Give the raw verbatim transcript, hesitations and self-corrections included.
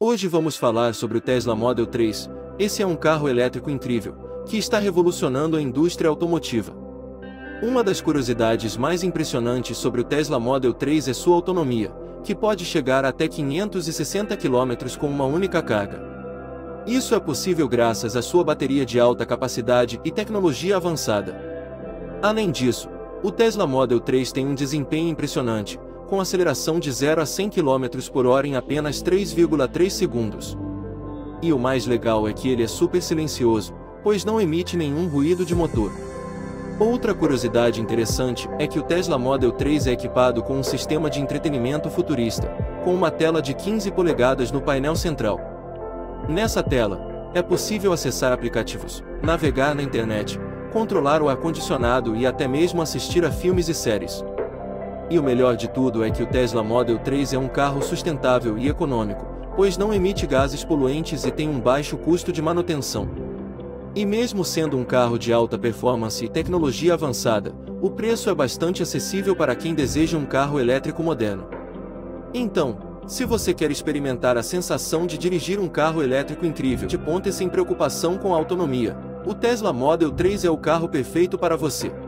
Hoje vamos falar sobre o Tesla Model três, esse é um carro elétrico incrível, que está revolucionando a indústria automotiva. Uma das curiosidades mais impressionantes sobre o Tesla Model três é sua autonomia, que pode chegar até quinhentos e sessenta quilômetros com uma única carga. Isso é possível graças à sua bateria de alta capacidade e tecnologia avançada. Além disso, o Tesla Model três tem um desempenho impressionante, com aceleração de zero a cem quilômetros por hora em apenas três vírgula três segundos. E o mais legal é que ele é super silencioso, pois não emite nenhum ruído de motor. Outra curiosidade interessante é que o Tesla Model três é equipado com um sistema de entretenimento futurista, com uma tela de quinze polegadas no painel central. Nessa tela, é possível acessar aplicativos, navegar na internet, controlar o ar-condicionado e até mesmo assistir a filmes e séries. E o melhor de tudo é que o Tesla Model três é um carro sustentável e econômico, pois não emite gases poluentes e tem um baixo custo de manutenção. E mesmo sendo um carro de alta performance e tecnologia avançada, o preço é bastante acessível para quem deseja um carro elétrico moderno. Então, se você quer experimentar a sensação de dirigir um carro elétrico incrível de ponta e sem preocupação com a autonomia, o Tesla Model três é o carro perfeito para você.